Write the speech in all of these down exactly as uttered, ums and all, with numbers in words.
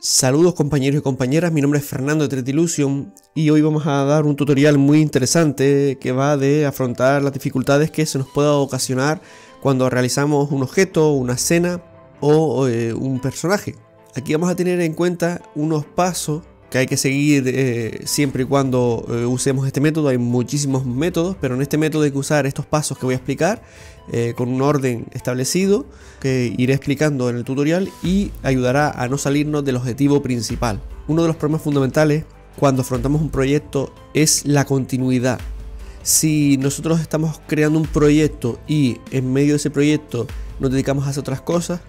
Saludos compañeros y compañeras, mi nombre es Fernando de tres Dilusion y hoy vamos a dar un tutorial muy interesante que va de afrontar las dificultades que se nos pueda ocasionar cuando realizamos un objeto, una escena o eh, un personaje. Aquí vamos a tener en cuenta unos pasos que hay que seguir eh, siempre y cuando eh, usemos este método. Hay muchísimos métodos, pero en este método hay que usar estos pasos que voy a explicar eh, con un orden establecido que iré explicando en el tutorial y ayudará a no salirnos del objetivo principal. Uno de los problemas fundamentales cuando afrontamos un proyecto es la continuidad. Si nosotros estamos creando un proyecto y en medio de ese proyecto nos dedicamos a hacer otras cosas,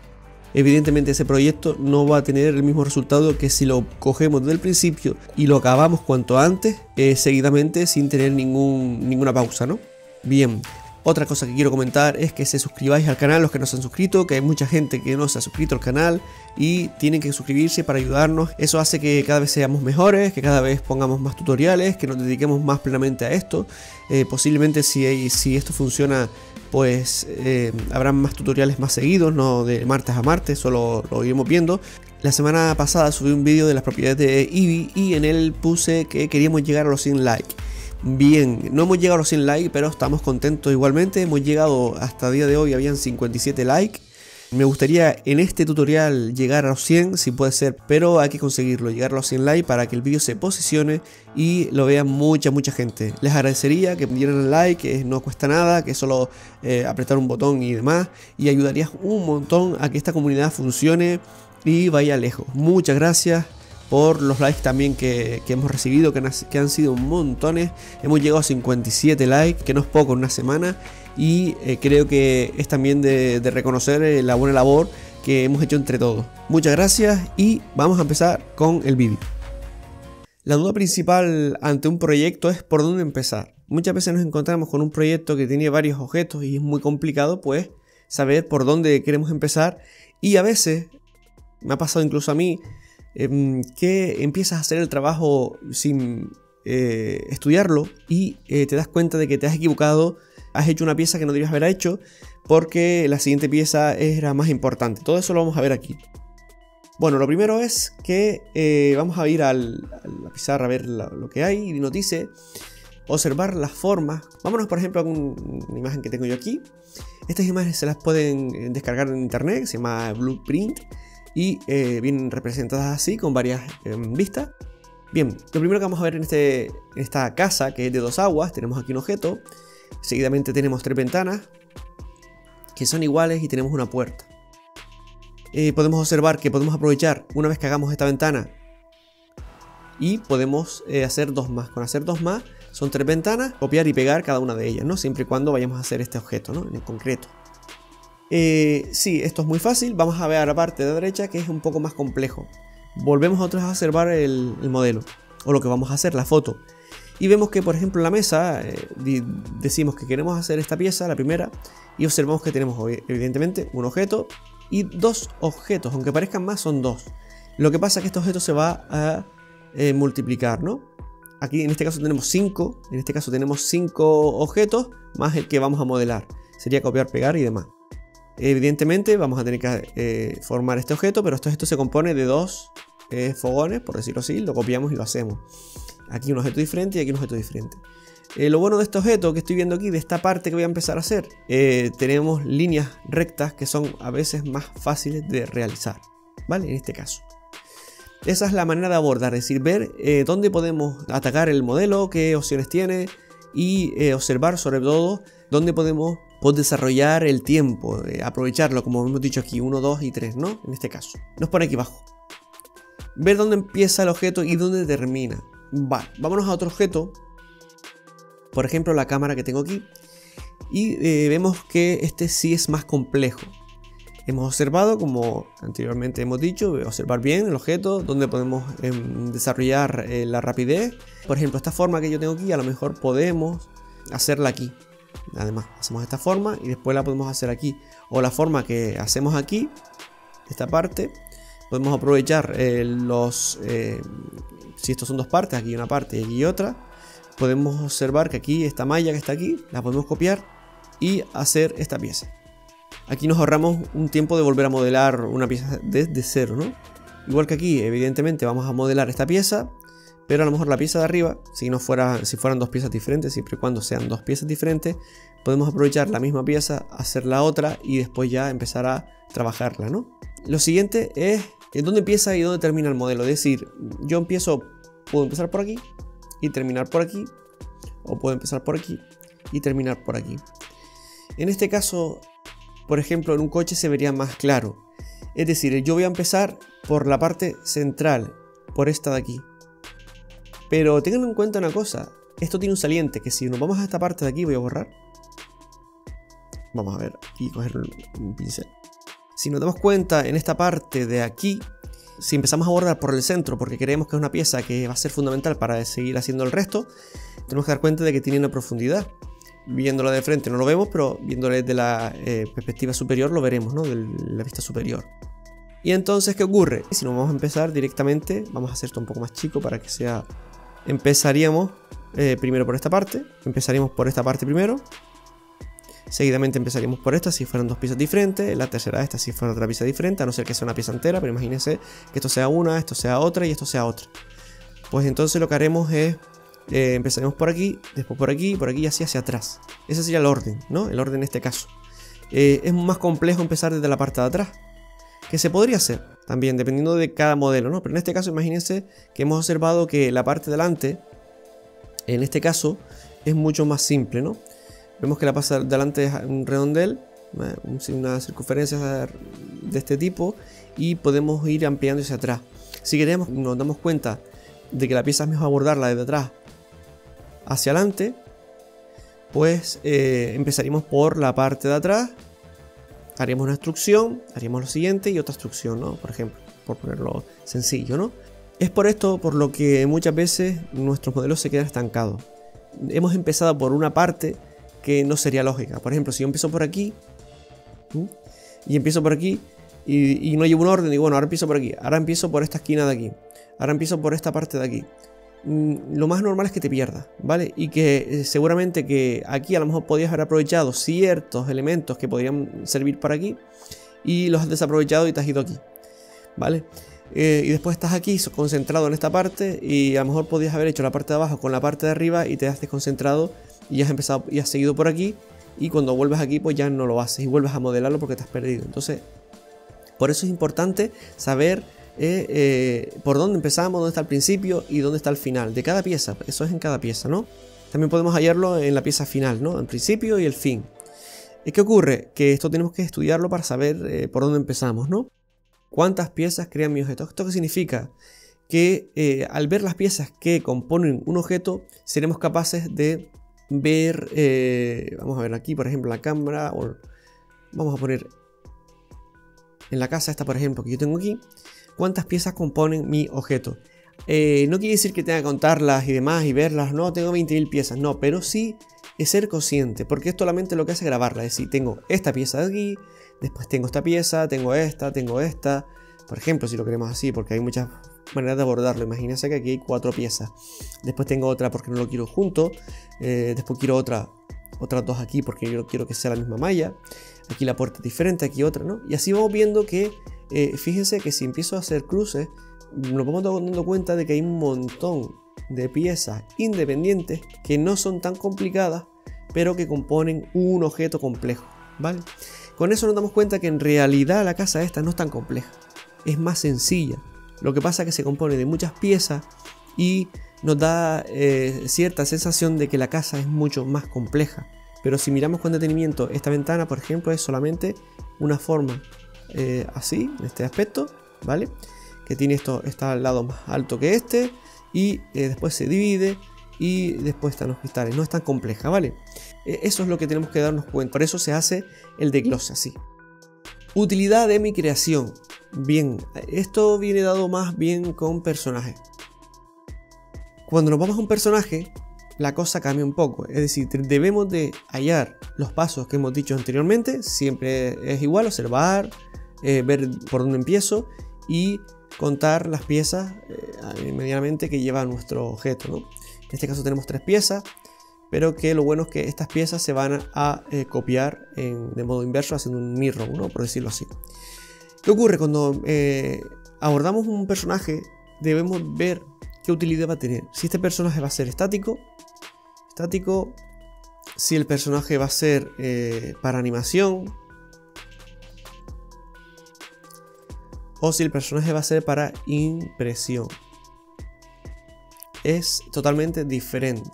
evidentemente ese proyecto no va a tener el mismo resultado que si lo cogemos desde el principio y lo acabamos cuanto antes, eh, seguidamente, sin tener ningún, ninguna pausa, ¿no? Bien, otra cosa que quiero comentar es que se suscribáis al canal los que no se han suscrito, que hay mucha gente que no se ha suscrito al canal y tienen que suscribirse para ayudarnos. Eso hace que cada vez seamos mejores, que cada vez pongamos más tutoriales, que nos dediquemos más plenamente a esto. Eh, posiblemente si, si esto funciona, pues eh, habrán más tutoriales más seguidos, no de martes a martes, solo lo iremos viendo. La semana pasada subí un vídeo de las propiedades de Eevee y en él puse que queríamos llegar a los cien likes. Bien, no hemos llegado a los cien likes, pero estamos contentos igualmente. Hemos llegado hasta el día de hoy, habían cincuenta y siete likes. Me gustaría en este tutorial llegar a los cien, si puede ser, pero hay que conseguirlo, llegar a los cien likes para que el vídeo se posicione y lo vea mucha, mucha gente. Les agradecería que dieran el like, que no cuesta nada, que solo eh, apretar un botón y demás, y ayudarías un montón a que esta comunidad funcione y vaya lejos. Muchas gracias por los likes también que, que hemos recibido, que, que han sido montones. Hemos llegado a cincuenta y siete likes, que no es poco en una semana, y eh, creo que es también de, de reconocer eh, la buena labor que hemos hecho entre todos. Muchas gracias y vamos a empezar con el vídeo. La duda principal ante un proyecto es por dónde empezar. Muchas veces nos encontramos con un proyecto que tiene varios objetos y es muy complicado pues saber por dónde queremos empezar, y a veces, me ha pasado incluso a mí, que empiezas a hacer el trabajo sin eh, estudiarlo y eh, te das cuenta de que te has equivocado, has hecho una pieza que no debías haber hecho porque la siguiente pieza era más importante. Todo eso lo vamos a ver aquí. Bueno, lo primero es que eh, vamos a ir al, a la pizarra a ver la, lo que hay y nos dice observar las formas. Vámonos por ejemplo a un, una imagen que tengo yo aquí. Estas imágenes se las pueden descargar en internet, se llama Blueprint. Y eh, vienen representadas así, con varias eh, vistas. Bien, lo primero que vamos a ver en, este, en esta casa, que es de dos aguas, tenemos aquí un objeto. Seguidamente tenemos tres ventanas, que son iguales, y tenemos una puerta. Eh, podemos observar que podemos aprovechar una vez que hagamos esta ventana. Y podemos eh, hacer dos más. Con hacer dos más, son tres ventanas, copiar y pegar cada una de ellas, ¿no? Siempre y cuando vayamos a hacer este objeto, ¿no? En concreto. Eh, sí, esto es muy fácil. Vamos a ver a la parte de la derecha, que es un poco más complejo. Volvemos otra vez a observar el, el modelo, o lo que vamos a hacer, la foto. Y vemos que por ejemplo en la mesa eh, decimos que queremos hacer esta pieza, la primera. Y observamos que tenemos evidentemente un objeto y dos objetos, aunque parezcan más son dos. Lo que pasa es que este objeto se va a eh, multiplicar, ¿no? Aquí en este caso tenemos cinco. En este caso tenemos cinco objetos más el que vamos a modelar. Sería copiar, pegar y demás. Evidentemente vamos a tener que eh, formar este objeto, pero esto, esto se compone de dos eh, fogones, por decirlo así. Lo copiamos y lo hacemos. Aquí un objeto diferente y aquí un objeto diferente. Eh, lo bueno de este objeto que estoy viendo aquí, de esta parte que voy a empezar a hacer, eh, tenemos líneas rectas que son a veces más fáciles de realizar, ¿vale? En este caso. Esa es la manera de abordar, es decir, ver eh, dónde podemos atacar el modelo, qué opciones tiene y eh, observar sobre todo dónde podemos... Puedes desarrollar el tiempo, eh, aprovecharlo, como hemos dicho aquí, uno, dos y tres, ¿no? En este caso. Nos pone aquí abajo. Ver dónde empieza el objeto y dónde termina. Vale, vámonos a otro objeto. Por ejemplo, la cámara que tengo aquí. Y eh, vemos que este sí es más complejo. Hemos observado, como anteriormente hemos dicho, observar bien el objeto, dónde podemos eh, desarrollar eh, la rapidez. Por ejemplo, esta forma que yo tengo aquí, a lo mejor podemos hacerla aquí. Además, hacemos esta forma y después la podemos hacer aquí. O la forma que hacemos aquí, esta parte, podemos aprovechar eh, los... Eh, si estos son dos partes, aquí una parte y aquí otra. Podemos observar que aquí, esta malla que está aquí, la podemos copiar y hacer esta pieza. Aquí nos ahorramos un tiempo de volver a modelar una pieza desde cero, ¿no? Igual que aquí, evidentemente vamos a modelar esta pieza, pero a lo mejor la pieza de arriba, si, no fuera, si fueran dos piezas diferentes, siempre y cuando sean dos piezas diferentes, podemos aprovechar la misma pieza, hacer la otra y después ya empezar a trabajarla, ¿no? Lo siguiente es dónde empieza y dónde termina el modelo. Es decir, yo empiezo, puedo empezar por aquí y terminar por aquí, o puedo empezar por aquí y terminar por aquí. En este caso, por ejemplo, en un coche se vería más claro. Es decir, yo voy a empezar por la parte central, por esta de aquí. Pero tengan en cuenta una cosa, esto tiene un saliente, que si nos vamos a esta parte de aquí, voy a borrar. Vamos a ver, y coger un pincel. Si nos damos cuenta, en esta parte de aquí, si empezamos a borrar por el centro, porque creemos que es una pieza que va a ser fundamental para seguir haciendo el resto, tenemos que dar cuenta de que tiene una profundidad. Viéndola de frente no lo vemos, pero viéndola desde la eh, perspectiva superior lo veremos, ¿no? De la vista superior. Y entonces, ¿qué ocurre? Si no vamos a empezar directamente, vamos a hacer esto un poco más chico para que sea... Empezaríamos eh, primero por esta parte, empezaríamos por esta parte primero, seguidamente empezaríamos por esta si fueran dos piezas diferentes, la tercera esta si fuera otra pieza diferente, a no ser que sea una pieza entera, pero imagínense que esto sea una, esto sea otra y esto sea otra. Pues entonces lo que haremos es... Eh, empezaremos por aquí, después por aquí, por aquí y así hacia atrás. Ese sería el orden, ¿no? El orden en este caso. Eh, es más complejo empezar desde la parte de atrás, que se podría hacer también, dependiendo de cada modelo, ¿no? Pero en este caso, imagínense que hemos observado que la parte de delante, en este caso, es mucho más simple, ¿no? Vemos que la parte de delante es un redondel, una circunferencia de este tipo, y podemos ir ampliando hacia atrás. Si queremos, nos damos cuenta de que la pieza es mejor abordarla desde atrás hacia adelante, pues eh, empezaríamos por la parte de atrás, haríamos una instrucción, haríamos lo siguiente y otra instrucción, ¿no? Por ejemplo, por ponerlo sencillo, ¿no? Es por esto por lo que muchas veces nuestros modelos se quedan estancados. Hemos empezado por una parte que no sería lógica. Por ejemplo, si yo empiezo por aquí, ¿sí? Y empiezo por aquí y, y no llevo un orden, digo, bueno, ahora empiezo por aquí, ahora empiezo por esta esquina de aquí, ahora empiezo por esta parte de aquí. Lo más normal es que te pierdas, ¿vale? Y que eh, seguramente que aquí a lo mejor podías haber aprovechado ciertos elementos que podrían servir para aquí y los has desaprovechado y te has ido aquí, ¿vale? Eh, y después estás aquí concentrado en esta parte y a lo mejor podías haber hecho la parte de abajo con la parte de arriba y te has desconcentrado y has empezado y has seguido por aquí, y cuando vuelves aquí pues ya no lo haces y vuelves a modelarlo porque te has perdido. Entonces, por eso es importante saber Eh, eh, por dónde empezamos, dónde está el principio y dónde está el final de cada pieza. Eso es en cada pieza, ¿no? También podemos hallarlo en la pieza final, ¿no? El principio y el fin. ¿Qué ocurre? Que esto tenemos que estudiarlo para saber eh, por dónde empezamos, ¿no? ¿Cuántas piezas crean mi objeto? ¿Esto qué significa? Que eh, al ver las piezas que componen un objeto, seremos capaces de ver... Eh, vamos a ver aquí, por ejemplo, la cámara. O vamos a poner en la casa esta, por ejemplo, que yo tengo aquí. ¿Cuántas piezas componen mi objeto? Eh, no quiere decir que tenga que contarlas y demás y verlas, no, tengo veinte mil piezas, no, pero sí es ser consciente, porque esto solamente lo que hace es grabarla, es decir, tengo esta pieza de aquí, después tengo esta pieza, tengo esta, tengo esta, por ejemplo, si lo queremos así, porque hay muchas maneras de abordarlo, imagínense que aquí hay cuatro piezas, después tengo otra porque no lo quiero junto, eh, después quiero otra, otras dos aquí porque yo quiero que sea la misma malla, aquí la puerta es diferente, aquí otra, ¿no? Y así vamos viendo que Eh, fíjense que si empiezo a hacer cruces nos vamos dando cuenta de que hay un montón de piezas independientes que no son tan complicadas pero que componen un objeto complejo, ¿vale? Con eso nos damos cuenta que en realidad la casa esta no es tan compleja, es más sencilla, lo que pasa es que se compone de muchas piezas y nos da eh, cierta sensación de que la casa es mucho más compleja, pero si miramos con detenimiento esta ventana, por ejemplo, es solamente una forma Eh, así, en este aspecto, ¿vale? Que tiene esto, está al lado más alto que este y eh, después se divide y después están los cristales, no es tan compleja, ¿vale? Eh, eso es lo que tenemos que darnos cuenta, por eso se hace el desglose así. Utilidad de mi creación. Bien, esto viene dado más bien con personajes. Cuando nos vamos a un personaje, la cosa cambia un poco, es decir, debemos de hallar los pasos que hemos dicho anteriormente, siempre es igual, observar, Eh, ver por dónde empiezo y contar las piezas eh, medianamente que lleva nuestro objeto, ¿no? En este caso tenemos tres piezas, pero que lo bueno es que estas piezas se van a eh, copiar en, de modo inverso haciendo un mirror, ¿no? Por decirlo así. ¿Qué ocurre cuando eh, abordamos un personaje, debemos ver qué utilidad va a tener. Si este personaje va a ser estático, estático, si el personaje va a ser eh, para animación, o si el personaje va a ser para impresión. Es totalmente diferente.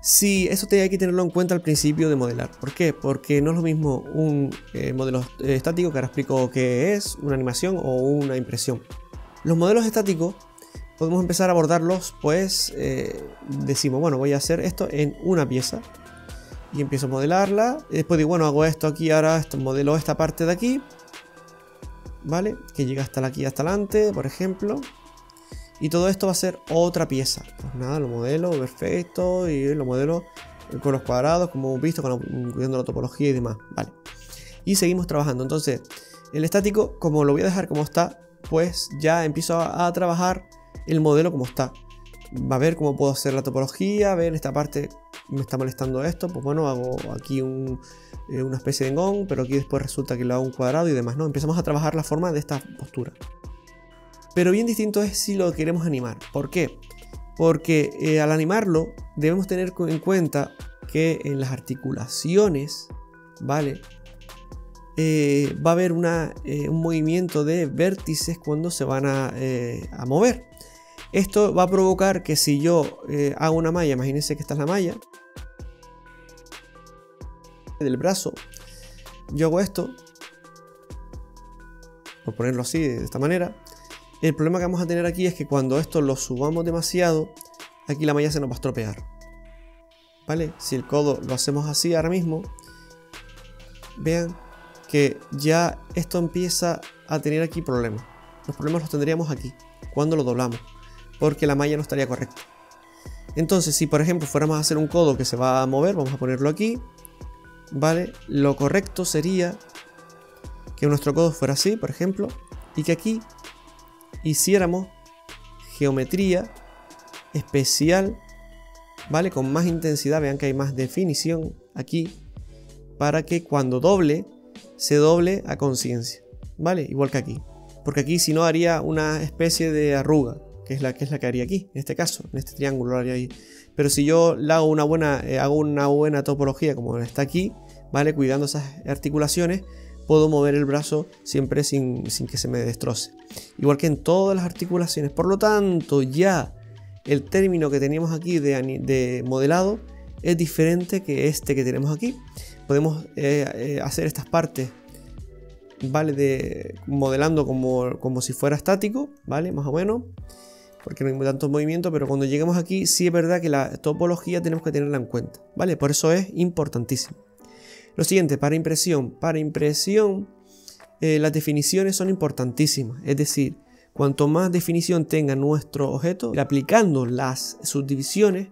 Si sí, eso te hay que tenerlo en cuenta al principio de modelar. ¿Por qué? Porque no es lo mismo un eh, modelo estático, que ahora explico qué es, una animación o una impresión. Los modelos estáticos podemos empezar a abordarlos, pues eh, decimos, bueno, voy a hacer esto en una pieza y empiezo a modelarla. Después digo, bueno, hago esto aquí, ahora esto, modelo esta parte de aquí, ¿vale? Que llega hasta aquí, hasta adelante, por ejemplo. Y todo esto va a ser otra pieza. Pues nada, lo modelo perfecto y lo modelo con los cuadrados, como hemos visto, con la, incluyendo la topología y demás, ¿vale? Y seguimos trabajando. Entonces, el estático, como lo voy a dejar como está, pues ya empiezo a, a trabajar el modelo como está. Va a ver cómo puedo hacer la topología, a ver esta parte me está molestando esto, pues bueno, hago aquí un, eh, una especie de engón, pero aquí después resulta que lo hago un cuadrado y demás, ¿no? Empezamos a trabajar la forma de esta postura. Pero bien distinto es si lo queremos animar. ¿Por qué? Porque eh, al animarlo debemos tener en cuenta que en las articulaciones, ¿vale? Eh, va a haber una, eh, un movimiento de vértices cuando se van a, eh, a mover. Esto va a provocar que si yo eh, hago una malla, imagínense que esta es la malla del brazo, yo hago esto, por ponerlo así, de esta manera. El problema que vamos a tener aquí es que cuando esto lo subamos demasiado, aquí la malla se nos va a estropear, ¿vale? Si el codo lo hacemos así ahora mismo, vean que ya esto empieza a tener aquí problemas. Los problemas los tendríamos aquí, cuando lo doblamos, porque la malla no estaría correcta. Entonces, si por ejemplo fuéramos a hacer un codo que se va a mover, vamos a ponerlo aquí, ¿vale? Lo correcto sería que nuestro codo fuera así, por ejemplo, y que aquí hiciéramos geometría especial, ¿vale? Con más intensidad, vean que hay más definición aquí, para que cuando doble, se doble a conciencia, ¿vale? Igual que aquí, porque aquí si no haría una especie de arruga, que es la que es la que haría aquí, en este caso, en este triángulo lo haría ahí. Pero si yo le hago una buena, eh, hago una buena topología como está aquí, ¿vale? Cuidando esas articulaciones, puedo mover el brazo siempre sin, sin que se me destroce. Igual que en todas las articulaciones. Por lo tanto, ya el término que teníamos aquí de, de modelado es diferente que este que tenemos aquí. Podemos eh, eh, hacer estas partes, ¿vale? De, modelando como, como si fuera estático, ¿vale? Más o menos. Porque no hay tanto movimiento, pero cuando lleguemos aquí sí es verdad que la topología tenemos que tenerla en cuenta, ¿vale? Por eso es importantísimo. Lo siguiente, para impresión. Para impresión, eh, las definiciones son importantísimas. Es decir, cuanto más definición tenga nuestro objeto, aplicando las subdivisiones,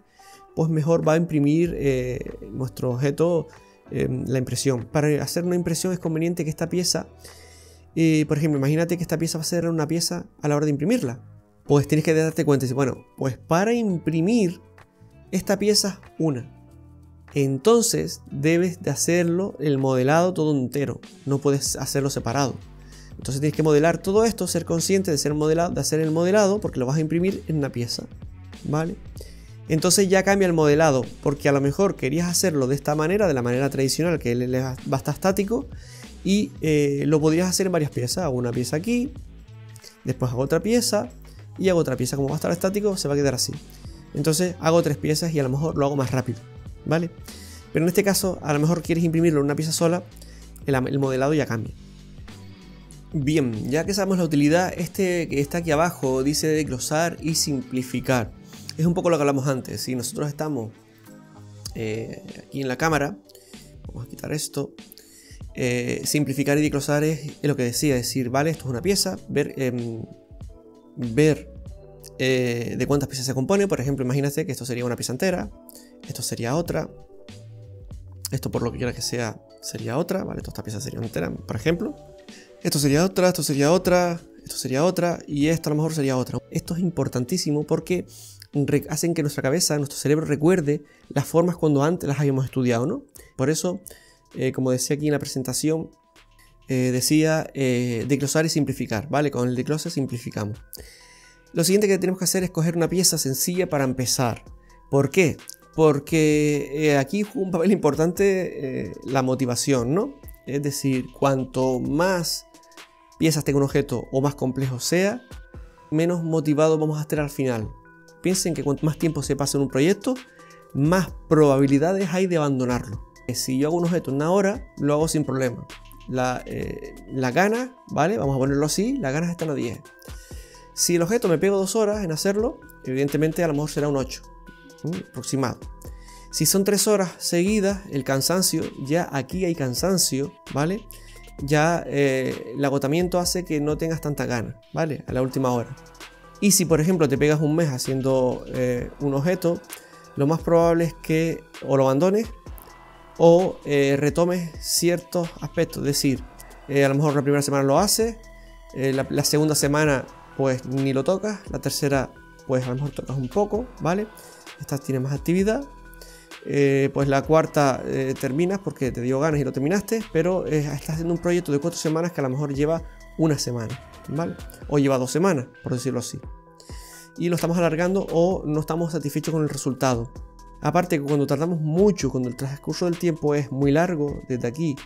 pues mejor va a imprimir eh, nuestro objeto eh, la impresión. Para hacer una impresión es conveniente que esta pieza, eh, por ejemplo, imagínate que esta pieza va a ser una pieza a la hora de imprimirla. Pues tienes que darte cuenta y decir, bueno, pues para imprimir esta pieza es una. Entonces debes de hacerlo el modelado todo entero, no puedes hacerlo separado. Entonces tienes que modelar todo esto, ser consciente de, ser modelado, de hacer el modelado, porque lo vas a imprimir en una pieza, ¿vale? Entonces ya cambia el modelado, porque a lo mejor querías hacerlo de esta manera, de la manera tradicional que le va a estar estático, y eh, lo podrías hacer en varias piezas. Hago una pieza aquí, después hago otra pieza y hago otra pieza. Como va a estar estático, se va a quedar así. Entonces hago tres piezas y a lo mejor lo hago más rápido, ¿vale? Pero en este caso, a lo mejor quieres imprimirlo en una pieza sola, el, el modelado ya cambia. Bien, ya que sabemos la utilidad, este que está aquí abajo dice desglosar y simplificar. Es un poco lo que hablamos antes. Si nosotros estamos eh, aquí en la cámara, vamos a quitar esto. Eh, simplificar y desglosar es, es lo que decía, decir, vale, esto es una pieza, ver, eh, ver eh, de cuántas piezas se compone. Por ejemplo, imagínate que esto sería una pieza entera. Esto sería otra. Esto, por lo que quiera que sea, sería otra, ¿vale? Toda esta pieza sería entera, por ejemplo. Esto sería otra, esto sería otra, esto sería otra, y esto a lo mejor sería otra. Esto es importantísimo porque hacen que nuestra cabeza, nuestro cerebro recuerde las formas cuando antes las habíamos estudiado, ¿no? Por eso, eh, como decía aquí en la presentación, eh, decía eh, desglosar y simplificar, ¿vale? Con el desglose simplificamos. Lo siguiente que tenemos que hacer es coger una pieza sencilla para empezar. ¿Por qué? Porque eh, aquí juega un papel importante eh, la motivación, ¿no? Es decir, cuanto más piezas tenga un objeto o más complejo sea, menos motivado vamos a estar al final. Piensen que cuanto más tiempo se pasa en un proyecto, más probabilidades hay de abandonarlo. Si yo hago un objeto en una hora, lo hago sin problema. La, eh, las ganas, ¿vale? Vamos a ponerlo así, las ganas están a diez. Si el objeto me pego dos horas en hacerlo, evidentemente a lo mejor será un ocho, ¿sí? Aproximado. Si son tres horas seguidas, el cansancio, ya aquí hay cansancio, ¿vale? Ya eh, el agotamiento hace que no tengas tanta gana, ¿vale? A la última hora. Y si por ejemplo te pegas un mes haciendo eh, un objeto, lo más probable es que o lo abandones o eh, retomes ciertos aspectos. Es decir, eh, a lo mejor la primera semana lo haces, eh, la, la segunda semana pues ni lo tocas, la tercera pues a lo mejor tocas un poco, ¿vale? Esta tiene más actividad. Eh, pues la cuarta eh, terminas porque te dio ganas y lo terminaste, pero eh, estás haciendo un proyecto de cuatro semanas que a lo mejor lleva una semana, ¿vale? O lleva dos semanas, por decirlo así. Y lo estamos alargando o no estamos satisfechos con el resultado. Aparte que cuando tardamos mucho, cuando el transcurso del tiempo es muy largo, desde aquí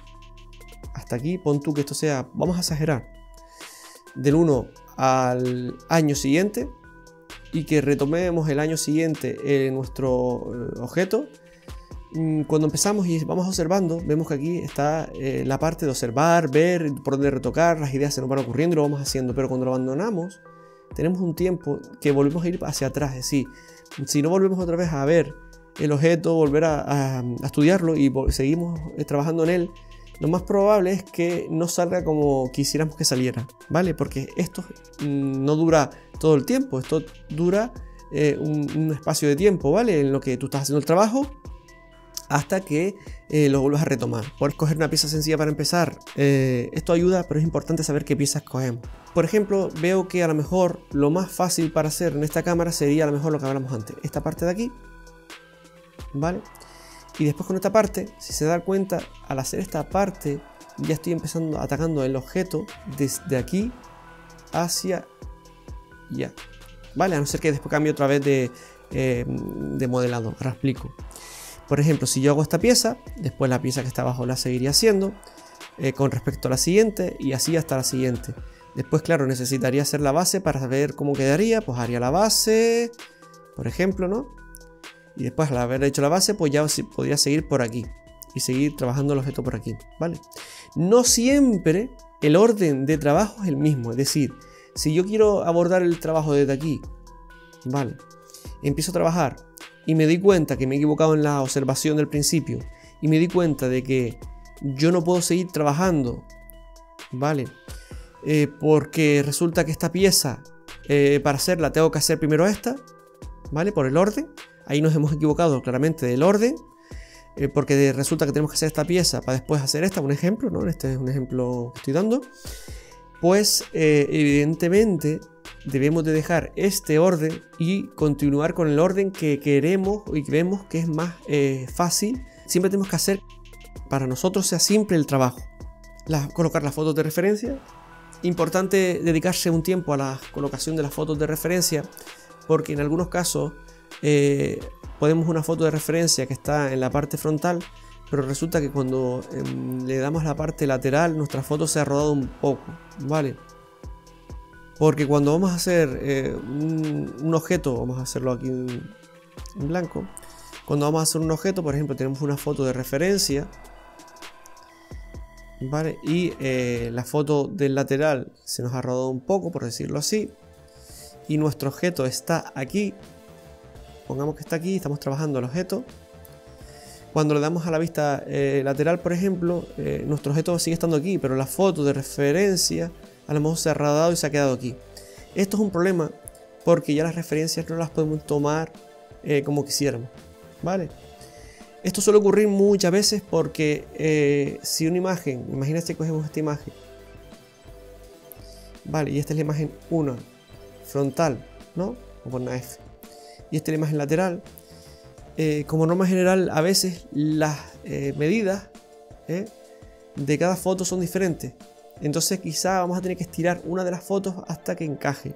hasta aquí, pon tú que esto sea, vamos a exagerar, del uno al año siguiente, y que retomemos el año siguiente eh, nuestro eh, objeto. Cuando empezamos y vamos observando, vemos que aquí está eh, la parte de observar, ver, por dónde retocar, las ideas se nos van ocurriendo y lo vamos haciendo, pero cuando lo abandonamos, tenemos un tiempo que volvemos a ir hacia atrás, es decir, si no volvemos otra vez a ver el objeto, volver a, a, a estudiarlo y seguimos trabajando en él, lo más probable es que no salga como quisiéramos que saliera, ¿vale? Porque esto mm, no dura todo el tiempo, esto dura eh, un, un espacio de tiempo, ¿vale? En lo que tú estás haciendo el trabajo, hasta que eh, lo vuelvas a retomar. Por escoger una pieza sencilla para empezar, eh, esto ayuda, pero es importante saber qué piezas cogemos. Por ejemplo, veo que a lo mejor lo más fácil para hacer en esta cámara sería a lo mejor lo que hablamos antes, esta parte de aquí, ¿vale? Y después con esta parte, si se dan cuenta, al hacer esta parte, ya estoy empezando atacando el objeto desde aquí hacia allá, ¿vale? A no ser que después cambie otra vez de, eh, de modelado, ahora explico. Por ejemplo, si yo hago esta pieza, después la pieza que está abajo la seguiría haciendo eh, con respecto a la siguiente y así hasta la siguiente. Después, claro, necesitaría hacer la base para ver cómo quedaría, pues haría la base, por ejemplo, ¿no? Y después al haber hecho la base, pues ya podría seguir por aquí y seguir trabajando el objeto por aquí, ¿vale? No siempre el orden de trabajo es el mismo, es decir, si yo quiero abordar el trabajo desde aquí, ¿vale? Empiezo a trabajar y me di cuenta que me he equivocado en la observación del principio y me di cuenta de que yo no puedo seguir trabajando, ¿vale? Eh, porque resulta que esta pieza eh, para hacerla tengo que hacer primero esta, ¿vale? Por el orden, ahí nos hemos equivocado claramente del orden, eh, porque resulta que tenemos que hacer esta pieza para después hacer esta, un ejemplo, ¿no? Este es un ejemplo que estoy dando. Pues eh, evidentemente debemos de dejar este orden y continuar con el orden que queremos y que vemos que es más eh, fácil. Siempre tenemos que hacer para nosotros sea simple el trabajo. La, colocar las fotos de referencia. Importante dedicarse un tiempo a la colocación de las fotos de referencia, porque en algunos casos eh, podemos una foto de referencia que está en la parte frontal, pero resulta que cuando eh, le damos la parte lateral nuestra foto se ha rodado un poco, ¿vale? Porque cuando vamos a hacer eh, un, un objeto, vamos a hacerlo aquí en, en blanco, cuando vamos a hacer un objeto, por ejemplo, tenemos una foto de referencia, ¿vale? Y eh, la foto del lateral se nos ha rodado un poco, por decirlo así, y nuestro objeto está aquí, pongamos que está aquí, estamos trabajando el objeto. Cuando le damos a la vista eh, lateral, por ejemplo, eh, nuestro objeto sigue estando aquí, pero la foto de referencia a lo mejor se ha radado y se ha quedado aquí. Esto es un problema porque ya las referencias no las podemos tomar eh, como quisiéramos, ¿vale? Esto suele ocurrir muchas veces porque eh, si una imagen, imagínate que cogemos esta imagen, ¿vale? Y esta es la imagen uno, frontal, ¿no? O con una F. Y esta es la imagen lateral. Eh, como norma general, a veces las eh, medidas eh, de cada foto son diferentes. Entonces quizá vamos a tener que estirar una de las fotos hasta que encaje.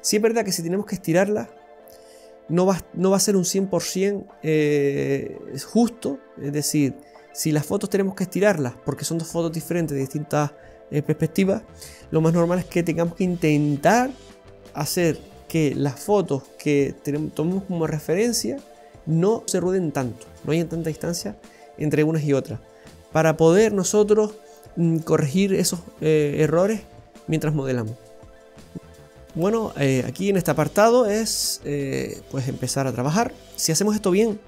Sí es verdad que si tenemos que estirarla, no va, no va a ser un cien por ciento eh, justo. Es decir, si las fotos tenemos que estirarlas, porque son dos fotos diferentes de distintas eh, perspectivas, lo más normal es que tengamos que intentar hacer que las fotos que tenemos, tomemos como referencia no se ruden tanto, no haya tanta distancia entre unas y otras, para poder nosotros corregir esos eh, errores mientras modelamos. Bueno, eh, aquí en este apartado es eh, pues empezar a trabajar. Si hacemos esto bien,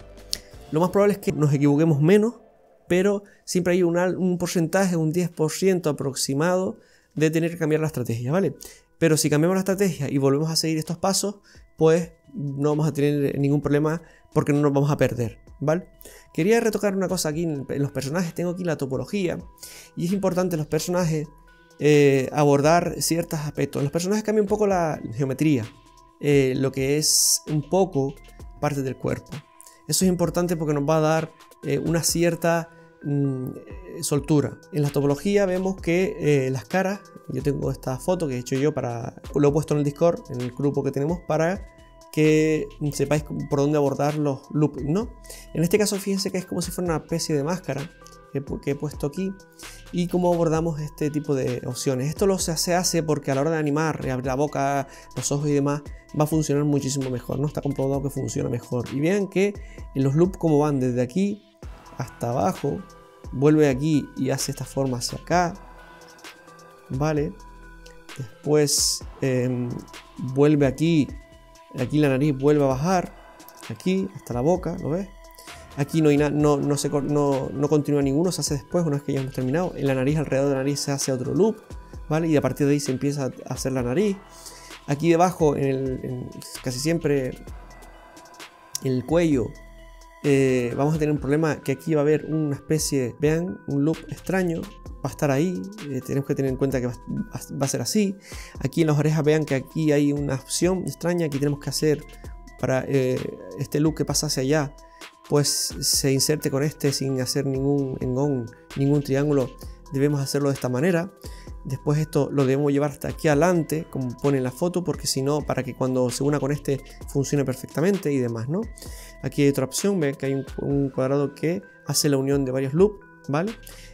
lo más probable es que nos equivoquemos menos, pero siempre hay un, un porcentaje, un diez por ciento aproximado de tener que cambiar la estrategia, ¿vale? Pero si cambiamos la estrategia y volvemos a seguir estos pasos, pues no vamos a tener ningún problema porque no nos vamos a perder, ¿vale? Quería retocar una cosa aquí en los personajes. Tengo aquí la topología y es importante en los personajes eh, abordar ciertos aspectos. Los personajes cambian un poco la geometría, eh, lo que es un poco parte del cuerpo. Eso es importante porque nos va a dar eh, una cierta mm, soltura. En la topología vemos que eh, las caras, yo tengo esta foto que he hecho yo, para, lo he puesto en el Discord, en el grupo que tenemos, para que sepáis por dónde abordar los loopings, ¿no? En este caso fíjense que es como si fuera una especie de máscara que he puesto aquí, y cómo abordamos este tipo de opciones. Esto lo se hace porque a la hora de animar, abrir la boca, los ojos y demás, va a funcionar muchísimo mejor, ¿no? Está comprobado que funciona mejor. Y vean que los loops como van desde aquí hasta abajo, vuelve aquí y hace esta forma hacia acá, ¿vale? Después eh, vuelve aquí. Aquí la nariz vuelve a bajar, aquí, hasta la boca, ¿lo ves? Aquí no, hay no, no, se, no, no continúa ninguno, se hace después, una vez que ya hemos terminado. En la nariz, alrededor de la nariz se hace otro loop, ¿vale? Y a partir de ahí se empieza a hacer la nariz. Aquí debajo, en el, en, casi siempre en el cuello, eh, vamos a tener un problema que aquí va a haber una especie, vean, un loop extraño. Va a estar ahí, eh, tenemos que tener en cuenta que va, va a ser así. Aquí en las orejas vean que aquí hay una opción extraña, aquí tenemos que hacer para eh, este loop que pasa hacia allá, pues se inserte con este sin hacer ningún engón, ningún triángulo. Debemos hacerlo de esta manera. Después esto lo debemos llevar hasta aquí adelante, como pone en la foto, porque si no, para que cuando se una con este funcione perfectamente y demás, ¿no? Aquí hay otra opción, vean que hay un, un cuadrado que hace la unión de varios loops, ¿vale?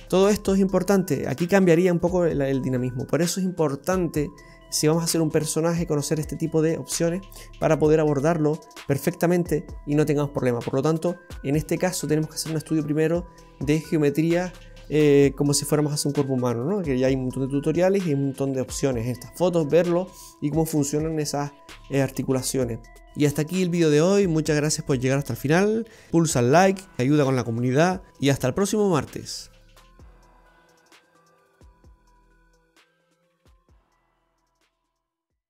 Todo esto es importante. Aquí cambiaría un poco el, el dinamismo. Por eso es importante, si vamos a hacer un personaje, conocer este tipo de opciones para poder abordarlo perfectamente y no tengamos problemas. Por lo tanto, en este caso tenemos que hacer un estudio primero de geometría, eh, como si fuéramos a hacer un cuerpo humano, ¿no? Que ya hay un montón de tutoriales y un montón de opciones en estas fotos, verlo y cómo funcionan esas eh, articulaciones. Y hasta aquí el vídeo de hoy. Muchas gracias por llegar hasta el final. Pulsa el like, ayuda con la comunidad y hasta el próximo martes.